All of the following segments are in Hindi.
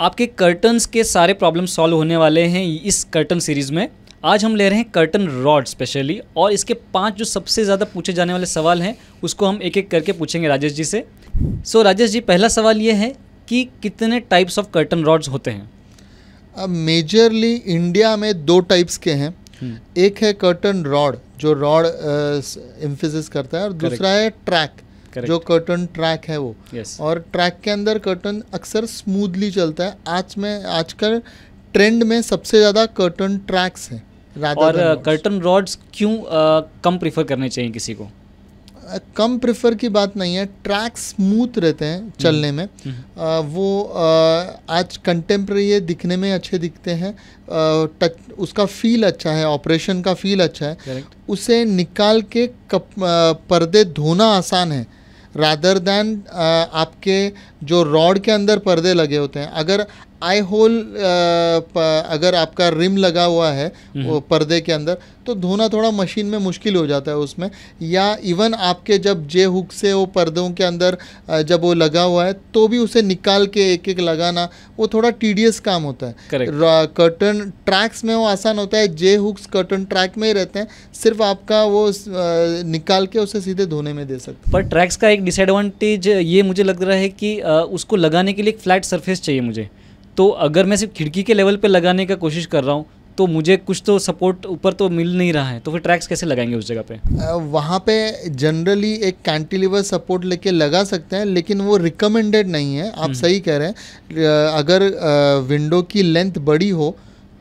आपके कर्टन्स के सारे प्रॉब्लम सॉल्व होने वाले हैं इस कर्टन सीरीज़ में। आज हम ले रहे हैं कर्टन रॉड स्पेशली, और इसके 5 जो सबसे ज़्यादा पूछे जाने वाले सवाल हैं उसको हम एक एक करके पूछेंगे राजेश जी से। सो राजेश जी, पहला सवाल ये है कि कितने टाइप्स ऑफ कर्टन रॉड्स होते हैं? अब मेजरली इंडिया में 2 टाइप्स के हैं। एक है कर्टन रॉड जो रॉड एम्फेसिस करता है, और दूसरा है ट्रैक जो कर्टन ट्रैक है वो। और ट्रैक के अंदर कर्टन अक्सर स्मूथली चलता है। आजकल ट्रेंड में सबसे ज़्यादा कर्टन ट्रैक्स हैं। और कर्टन रॉड्स क्यों कम प्रीफर करने चाहिए किसी को? कम प्रेफर की बात नहीं है, ट्रैक स्मूथ रहते हैं चलने में। आज कंटेम्प्रेरी है, दिखने में अच्छे दिखते हैं, उसका फील अच्छा है, ऑपरेशन का फील अच्छा है। उसे निकाल के पर्दे धोना आसान है रादर दैन आपके जो रॉड के अंदर पर्दे लगे होते हैं। अगर आई होल अगर आपका रिम लगा हुआ है वो पर्दे के अंदर, तो धोना थोड़ा मशीन में मुश्किल हो जाता है उसमें। या इवन आपके जब जे हुक से वो पर्दों के अंदर जब वो लगा हुआ है तो भी उसे निकाल के एक एक लगाना वो थोड़ा टीडियस काम होता है। कर्टन ट्रैक्स में वो आसान होता है, जे हुक्स कर्टन ट्रैक में ही रहते हैं, सिर्फ आपका वो निकाल के उसे सीधे धोने में दे सकते हैं। पर ट्रैक्स का एक डिसएडवांटेज ये मुझे लग रहा है कि उसको लगाने के लिए एक फ्लैट सरफेस चाहिए मुझे, तो अगर मैं सिर्फ खिड़की के लेवल पे लगाने का कोशिश कर रहा हूँ तो मुझे कुछ तो सपोर्ट ऊपर तो मिल नहीं रहा है, तो फिर ट्रैक्स कैसे लगाएंगे उस जगह पे? वहाँ पे जनरली एक कैंटिलीवर सपोर्ट लेके लगा सकते हैं, लेकिन वो रिकमेंडेड नहीं है। आप सही कह रहे हैं, अगर विंडो की लेंथ बड़ी हो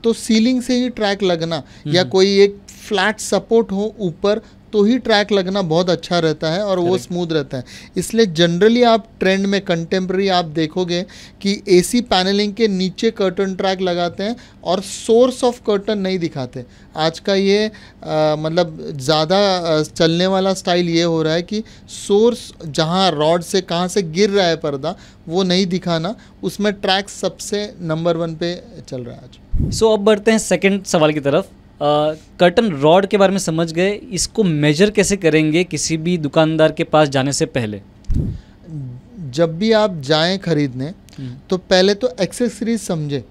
तो सीलिंग से ही ट्रैक लगना, या कोई एक फ्लैट सपोर्ट हो ऊपर तो ही ट्रैक लगना बहुत अच्छा रहता है, और वो स्मूथ रहता है। इसलिए जनरली आप ट्रेंड में कंटेम्प्रेरी आप देखोगे कि एसी पैनलिंग के नीचे कर्टन ट्रैक लगाते हैं और सोर्स ऑफ कर्टन नहीं दिखाते। आज का ये मतलब ज़्यादा चलने वाला स्टाइल ये हो रहा है कि सोर्स जहाँ रॉड से कहाँ से गिर रहा है पर्दा वो नहीं दिखाना, उसमें ट्रैक सबसे नंबर 1 पे चल रहा है आज। सो अब बढ़ते हैं सेकेंड सवाल की तरफ। कर्टन रॉड के बारे में समझ गए, इसको मेजर कैसे करेंगे किसी भी दुकानदार के पास जाने से पहले? जब भी आप जाएं खरीदने तो पहले तो एक्सेसरीज समझें,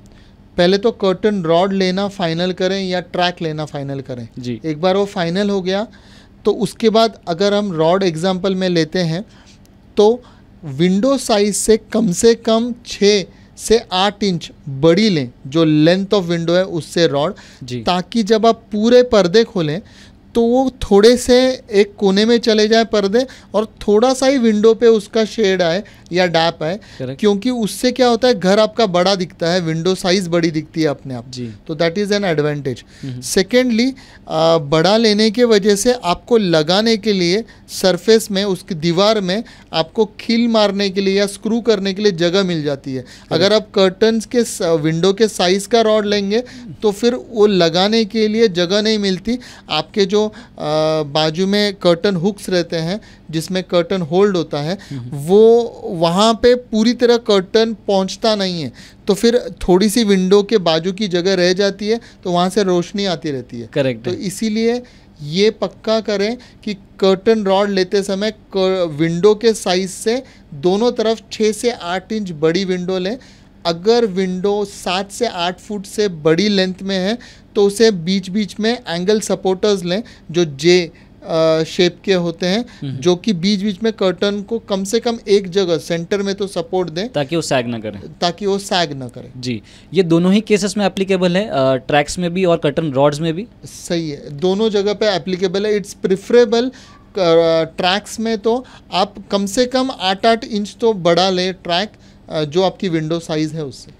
पहले तो कर्टन रॉड लेना फाइनल करें या ट्रैक लेना फाइनल करें जी। एक बार वो फाइनल हो गया तो उसके बाद अगर हम रॉड एग्जाम्पल में लेते हैं तो विंडो साइज से कम 6 से 8 इंच बड़ी लें, जो लेंथ ऑफ विंडो है उससे रॉड, ताकि जब आप पूरे पर्दे खोलें तो वो थोड़े से एक कोने में चले जाए पर्दे और थोड़ा सा ही विंडो पे उसका शेड आए या डैप आए, क्योंकि उससे क्या होता है घर आपका बड़ा दिखता है, विंडो साइज बड़ी दिखती है अपने आप जी। तो that is an advantage. Secondly, बड़ा लेने के वजह से आपको लगाने के लिए सरफेस में उसकी दीवार में आपको खील मारने के लिए या स्क्रू करने के लिए जगह मिल जाती है। अगर आप कर्टन्स के विंडो के साइज़ का रॉड लेंगे तो फिर वो लगाने के लिए जगह नहीं मिलती। आपके जो बाजू में कर्टन हुक्स रहते हैं जिसमें कर्टन होल्ड होता है वो वहाँ पे पूरी तरह कर्टन पहुँचता नहीं है, तो फिर थोड़ी सी विंडो के बाजू की जगह रह जाती है, तो वहाँ से रोशनी आती रहती है। करेक्ट। तो इसीलिए ये पक्का करें कि कर्टन रॉड लेते समय विंडो के साइज से दोनों तरफ 6 से 8 इंच बड़ी विंडो लें। अगर विंडो 7 से 8 फुट से बड़ी लेंथ में है तो उसे बीच बीच में एंगल सपोर्टर्स लें जो जे शेप के होते हैं, जो कि बीच बीच में कर्टन को कम से कम एक जगह सेंटर में तो सपोर्ट दें ताकि वो सैग ना करें जी। ये दोनों ही केसेस में एप्लीकेबल है, ट्रैक्स में भी और कर्टन रॉड्स में भी? सही है, दोनों जगह पे एप्लीकेबल है। इट्स प्रिफरेबल ट्रैक्स में तो आप कम से कम 8-8 इंच तो बड़ा लें ट्रैक, जो आपकी विंडो साइज़ है उससे।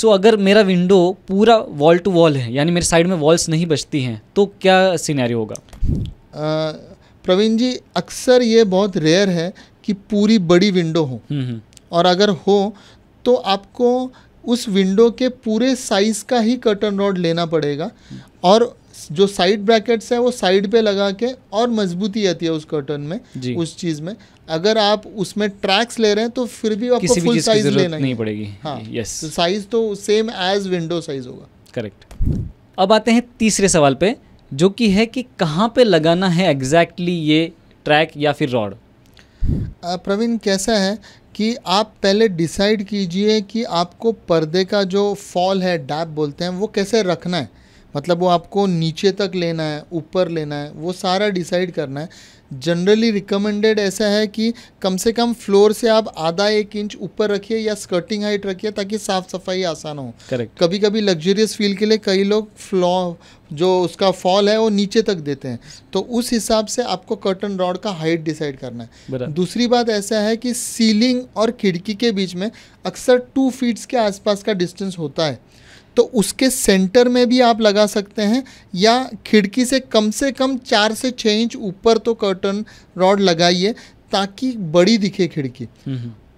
सो अगर मेरा विंडो पूरा वॉल टू वॉल है, यानी मेरे साइड में वॉल्स नहीं बचती हैं, तो क्या सिनेरियो होगा? प्रवीण जी, अक्सर ये बहुत रेयर है कि पूरी बड़ी विंडो हो, और अगर हो तो आपको उस विंडो के पूरे साइज़ का ही कर्टन रॉड लेना पड़ेगा, और जो साइड ब्रैकेट्स है वो साइड पे लगा के और मजबूती आती है उस कर्टन में उस चीज़ में। अगर आप उसमें ट्रैक्स ले रहे हैं तो फिर भी आपको फुल साइज लेना नहीं पड़ेगी। हाँ, यस, साइज तो सेम एज विंडो साइज होगा। करेक्ट। अब आते हैं तीसरे सवाल पे, जो कि है कि कहाँ पे लगाना है एग्जैक्टली ये ट्रैक या फिर रॉड? प्रवीण, कैसा है कि आप पहले डिसाइड कीजिए कि आपको पर्दे का जो फॉल है, डैप बोलते हैं, वो कैसे रखना है। मतलब वो आपको नीचे तक लेना है, ऊपर लेना है, वो सारा डिसाइड करना है। जनरली रिकमेंडेड ऐसा है कि कम से कम फ्लोर से आप आधा एक इंच ऊपर रखिए या स्कर्टिंग हाइट रखिए ताकि साफ़ सफाई आसान हो। करेक्ट। कभी कभी लग्जरियस फील के लिए कई लोग फ्लोर जो उसका फॉल है वो नीचे तक देते हैं, तो उस हिसाब से आपको कर्टन रॉड का हाइट डिसाइड करना है। दूसरी बात ऐसा है कि सीलिंग और खिड़की के बीच में अक्सर 2 फीट्स के आसपास का डिस्टेंस होता है, तो उसके सेंटर में भी आप लगा सकते हैं या खिड़की से कम 4 से 6 इंच ऊपर तो कर्टन रॉड लगाइए ताकि बड़ी दिखे खिड़की।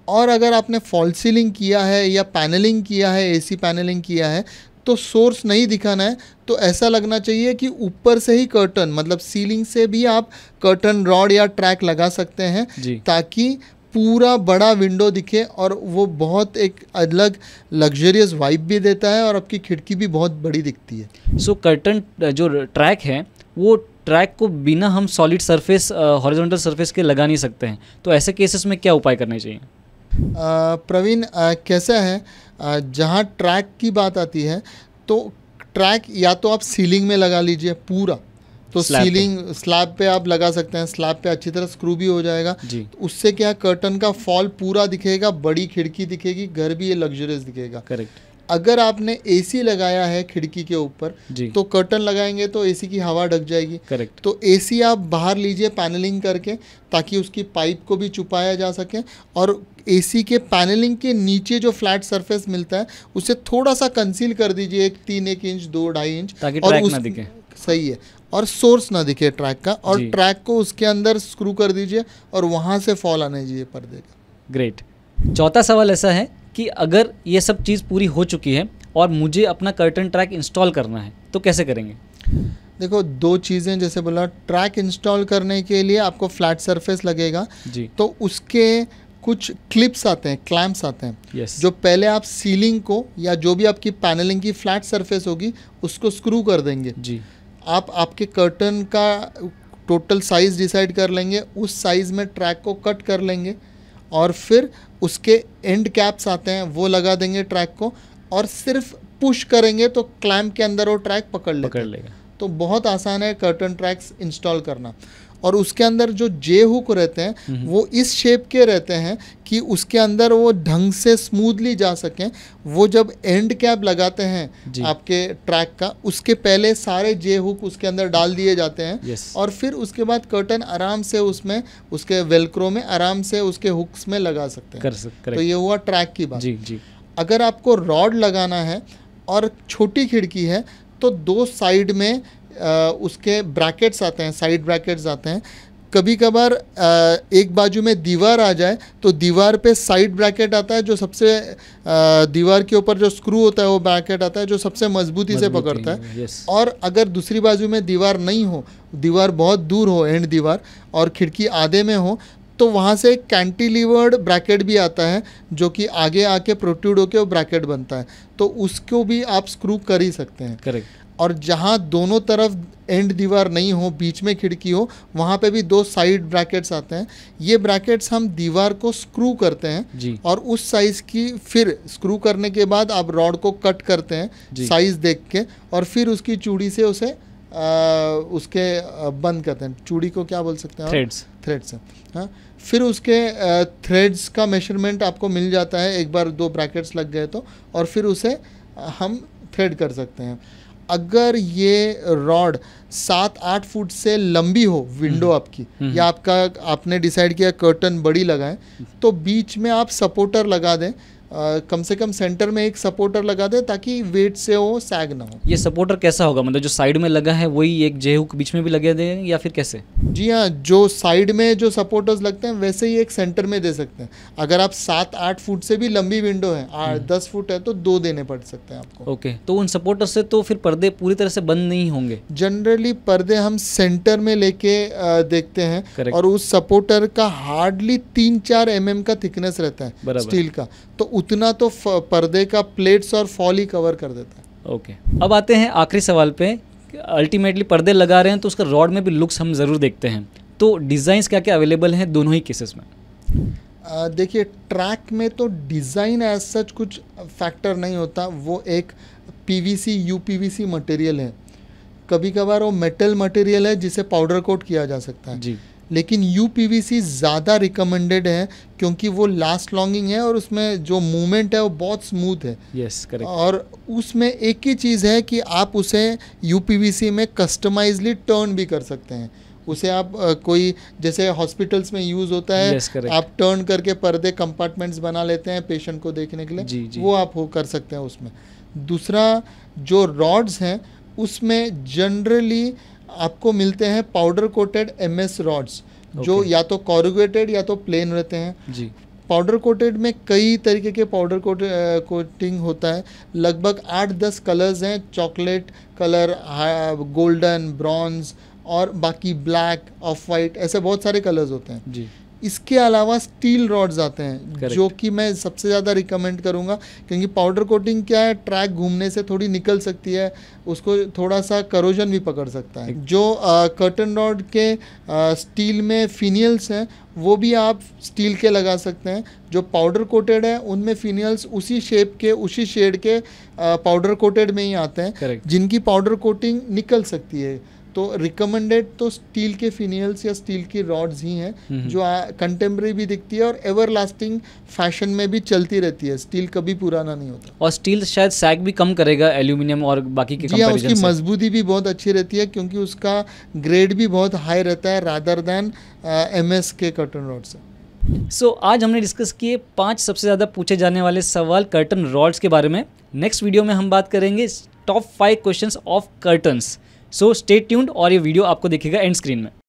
और अगर आपने फॉल सीलिंग किया है या पैनलिंग किया है, एसी पैनलिंग किया है, तो सोर्स नहीं दिखाना है, तो ऐसा लगना चाहिए कि ऊपर से ही कर्टन, मतलब सीलिंग से भी आप कर्टन रॉड या ट्रैक लगा सकते हैं ताकि पूरा बड़ा विंडो दिखे और वो बहुत एक अलग लग्जरियस वाइब भी देता है और आपकी खिड़की भी बहुत बड़ी दिखती है। सो कर्टन जो ट्रैक है वो ट्रैक को बिना हम सॉलिड सरफेस, हॉरिजॉन्टल सरफेस के लगा नहीं सकते हैं, तो ऐसे केसेस में क्या उपाय करने चाहिए? प्रवीण, कैसा है, जहाँ ट्रैक की बात आती है तो ट्रैक या तो आप सीलिंग में लगा लीजिए पूरा, तो सीलिंग स्लैब पे आप लगा सकते हैं, स्लैब पे अच्छी तरह स्क्रू भी हो जाएगा, तो उससे क्या कर्टन का फॉल पूरा दिखेगा, बड़ी खिड़की दिखेगी, घर भी ये लग्जरियस दिखेगा। करेक्ट। अगर आपने एसी लगाया है खिड़की के ऊपर तो कर्टन लगाएंगे तो एसी की हवा ढक जाएगी। करेक्ट। तो एसी आप बाहर लीजिए पैनलिंग करके ताकि उसकी पाइप को भी छुपाया जा सके और एसी के पैनलिंग के नीचे जो फ्लैट सरफेस मिलता है उसे थोड़ा सा कंसील कर दीजिए, 1 इंच 2 इंच 2.5 इंच, ताकि ट्रैक ना दिखे। सही है, और सोर्स ना दिखे ट्रैक का, और ट्रैक को उसके अंदर स्क्रू कर दीजिए और वहाँ से फॉल आने दीजिए पर्दे का। ग्रेट। चौथा सवाल ऐसा है कि अगर ये सब चीज़ पूरी हो चुकी है और मुझे अपना कर्टन ट्रैक इंस्टॉल करना है तो कैसे करेंगे? देखो, 2 चीज़ें जैसे बोला, ट्रैक इंस्टॉल करने के लिए आपको फ्लैट सरफेस लगेगा, तो उसके कुछ क्लिप्स आते हैं, क्लैम्प्स आते हैं। Yes. जो पहले आप सीलिंग को या जो भी आपकी पैनलिंग की फ्लैट सरफेस होगी उसको स्क्रू कर देंगे। जी। आप आपके कर्टन का टोटल साइज़ डिसाइड कर लेंगे, उस साइज़ में ट्रैक को कट कर लेंगे और फिर उसके एंड कैप्स आते हैं वो लगा देंगे ट्रैक को, और सिर्फ पुश करेंगे तो क्लैम्प के अंदर वो ट्रैक पकड़ लेगा। तो बहुत आसान है कर्टन ट्रैक्स इंस्टॉल करना। और उसके अंदर जो जे हुक रहते हैं वो इस शेप के रहते हैं कि उसके अंदर वो ढंग से स्मूथली जा सकें। वो जब एंड कैप लगाते हैं आपके ट्रैक का, उसके पहले सारे जे हुक उसके अंदर डाल दिए जाते हैं। Yes. और फिर उसके बाद कर्टन आराम से उसमें, उसके वेलक्रो में आराम से उसके हुक्स में लगा सकते हैं। तो ये हुआ ट्रैक की बात। जी। अगर आपको रॉड लगाना है और छोटी खिड़की है तो 2 साइड में उसके ब्रैकेट्स आते हैं, साइड ब्रैकेट्स आते हैं। कभी कभार एक बाजू में दीवार आ जाए तो दीवार पे साइड ब्रैकेट आता है, जो सबसे दीवार के ऊपर जो स्क्रू होता है वो ब्रैकेट आता है जो सबसे मजबूती से पकड़ता है। और अगर दूसरी बाजू में दीवार नहीं हो, दीवार बहुत दूर हो, एंड दीवार, और खिड़की आधे में हो, तो वहाँ से एक कैंटिलीवर्ड ब्रैकेट भी आता है जो कि आगे आके प्रोट्रूड होके वो ब्रैकेट बनता है, तो उसको भी आप स्क्रू कर ही सकते हैं। करेक्ट। और जहाँ दोनों तरफ एंड दीवार नहीं हो, बीच में खिड़की हो, वहाँ पे भी 2 साइड ब्रैकेट्स आते हैं। ये ब्रैकेट्स हम दीवार को स्क्रू करते हैं और उस साइज़ की, फिर स्क्रू करने के बाद आप रॉड को कट करते हैं साइज़ देख के, और फिर उसकी चूड़ी से उसे उसके बंद करते हैं। चूड़ी को क्या बोल सकते हैं? थ्रेड्स। हाँ, फिर उसके थ्रेड्स का मेजरमेंट आपको मिल जाता है एक बार 2 ब्रैकेट्स लग गए तो, और फिर उसे हम थ्रेड कर सकते हैं। अगर ये रॉड 7-8 फुट से लंबी हो विंडो आपकी, या आपका आपने डिसाइड किया कर्टन बड़ी लगाएं, तो बीच में आप सपोर्टर लगा दें, कम से कम सेंटर में एक सपोर्टर लगा दें ताकि वेट से वो सैग ना हो। ये सपोर्टर कैसा होगा? मतलब जो साइड में लगा है वही एक जे हुक बीच में भी लगे दें या फिर कैसे? जी हाँ, जो साइड में जो सपोर्टर्स लगते हैं वैसे ही एक सेंटर में दे सकते हैं। अगर आप 7-8 फुट से भी लंबी विंडो है, 8-10 फुट है, तो 2 देने पड़ सकते हैं आपको। ओके, तो उन सपोर्टर से तो फिर पर्दे पूरी तरह से बंद नहीं होंगे? जनरली पर्दे हम सेंटर में लेके देखते हैं और उस सपोर्टर का हार्डली 3-4 mm का थिकनेस रहता है स्टील का, तो उतना तो पर्दे का प्लेट्स और फॉल ही कवर कर देता है। ओके, अब आते हैं आखिरी सवाल पे। अल्टीमेटली पर्दे लगा रहे हैं तो उसका रॉड में भी लुक्स हम ज़रूर देखते हैं, तो डिज़ाइंस क्या क्या अवेलेबल हैं दोनों ही केसेस में? देखिए ट्रैक में तो डिज़ाइन एज सच कुछ फैक्टर नहीं होता, वो एक पीवीसी यूपीवीसी मटेरियल है, कभी कभार वो मेटल मटेरियल है जिसे पाउडर कोट किया जा सकता है जी। लेकिन यूपीवीसी ज़्यादा रिकमेंडेड है क्योंकि वो लास्ट लॉन्गिंग है और उसमें जो मूवमेंट है वो बहुत स्मूथ है। Yes correct. और उसमें एक ही चीज़ है कि आप उसे यूपीवीसी में कस्टमाइजली टर्न भी कर सकते हैं, उसे आप कोई जैसे हॉस्पिटल्स में यूज़ होता है आप टर्न करके पर्दे कंपार्टमेंट्स बना लेते हैं पेशेंट को देखने के लिए जी, जी। वो आप हो कर सकते हैं उसमें। दूसरा जो रॉड्स हैं उसमें जनरली आपको मिलते हैं पाउडर कोटेड एमएस रॉड्स जो या तो कॉरुगेटेड या तो प्लेन रहते हैं जी। पाउडर कोटेड में कई तरीके के पाउडर कोटिंग होता है, लगभग 8-10 कलर्स हैं, चॉकलेट कलर, गोल्डन, ब्रॉन्ज और बाकी ब्लैक, ऑफ वाइट, ऐसे बहुत सारे कलर्स होते हैं जी। इसके अलावा स्टील रॉड्स आते हैं जो कि मैं सबसे ज़्यादा रिकमेंड करूँगा क्योंकि पाउडर कोटिंग क्या है, ट्रैक घूमने से थोड़ी निकल सकती है, उसको थोड़ा सा करोजन भी पकड़ सकता है। जो कर्टन रॉड के स्टील में फिनियल्स हैं वो भी आप स्टील के लगा सकते हैं, जो पाउडर कोटेड है उनमें फिनियल्स उसी शेप के उसी शेड के पाउडर कोटेड में ही आते हैं जिनकी पाउडर कोटिंग निकल सकती है। तो रिकमेंडेड तो स्टील के फिनियल्स या स्टील की रॉड्स ही हैं जो कंटेम्प्रेरी भी दिखती है और एवरलास्टिंग फैशन में भी चलती रहती है, स्टील कभी पुराना नहीं होता। और स्टील शायद सैग भी कम करेगा एल्यूमिनियम और बाकी के कंपैरिजन से। उसकी मजबूती भी बहुत अच्छी रहती है क्योंकि उसका ग्रेड भी बहुत हाई रहता है रादर दैन एमएस के कर्टन रॉड से। सो आज हमने डिस्कस किए 5 सबसे ज़्यादा पूछे जाने वाले सवाल कर्टन रॉड्स के बारे में। नेक्स्ट वीडियो में हम बात करेंगे top 5 question of curtains. So stay tuned और ये वीडियो आपको दिखेगा एंड स्क्रीन में।